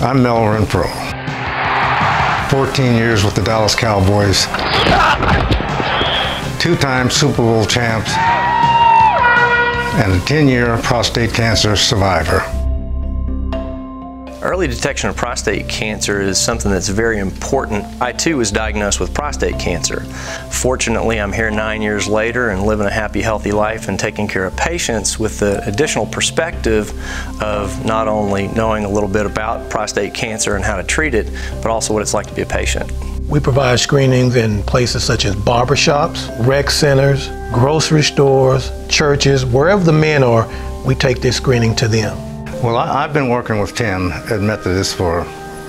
I'm Mel Renfro, 14 years with the Dallas Cowboys, two-time Super Bowl champs, and a 10-year prostate cancer survivor. Early detection of prostate cancer is something that's very important. I too was diagnosed with prostate cancer. Fortunately, I'm here 9 years later and living a happy, healthy life and taking care of patients with the additional perspective of not only knowing a little bit about prostate cancer and how to treat it, but also what it's like to be a patient. We provide screenings in places such as barbershops, rec centers, grocery stores, churches, wherever the men are, we take this screening to them. Well, I've been working with Tim at Methodist for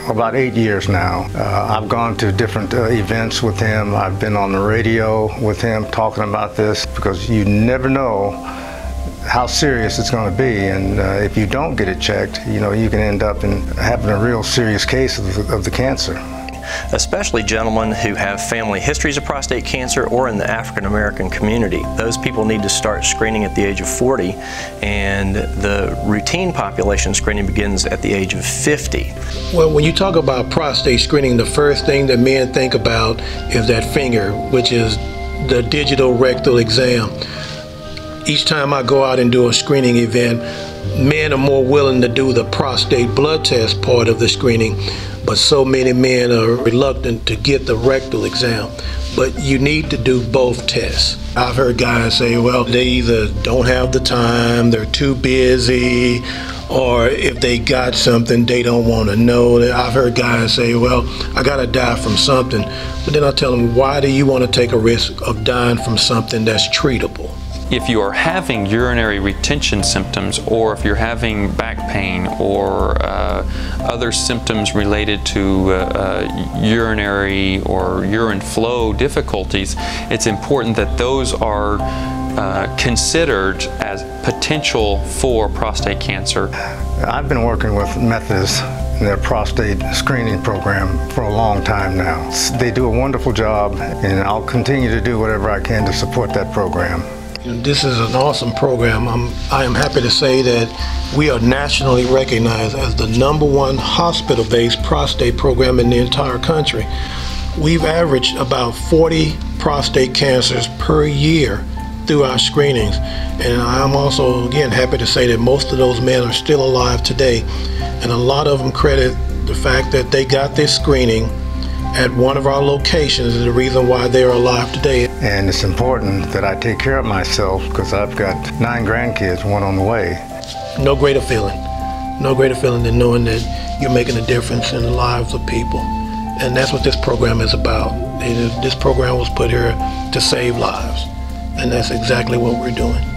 about 8 years now. I've gone to different events with him. I've been on the radio with him talking about this, because you never know how serious it's going to be, and if you don't get it checked, you know, you can end up in having a real serious case of the cancer. Especially gentlemen who have family histories of prostate cancer or in the African American community. Those people need to start screening at the age of 40, and the routine population screening begins at the age of 50. Well, when you talk about prostate screening, the first thing that men think about is that finger, which is the digital rectal exam. Each time I go out and do a screening event, men are more willing to do the prostate blood test part of the screening, but so many men are reluctant to get the rectal exam. But you need to do both tests. I've heard guys say, well, they either don't have the time, they're too busy, or if they got something, they don't want to know. I've heard guys say, well, I got to die from something. But then I tell them, why do you want to take a risk of dying from something that's treatable? If you are having urinary retention symptoms, or if you're having back pain or other symptoms related to urinary or urine flow difficulties, it's important that those are considered as potential for prostate cancer. I've been working with Methodist in their prostate screening program for a long time now. They do a wonderful job, and I'll continue to do whatever I can to support that program. This is an awesome program. I am happy to say that we are nationally recognized as the #1 hospital-based prostate program in the entire country. We've averaged about 40 prostate cancers per year through our screenings. And I'm also, again, happy to say that most of those men are still alive today. And a lot of them credit the fact that they got this screening at one of our locations is the reason why they're alive today. And it's important that I take care of myself, because I've got 9 grandkids, one on the way. No greater feeling. No greater feeling than knowing that you're making a difference in the lives of people. And that's what this program is about. This program was put here to save lives. And that's exactly what we're doing.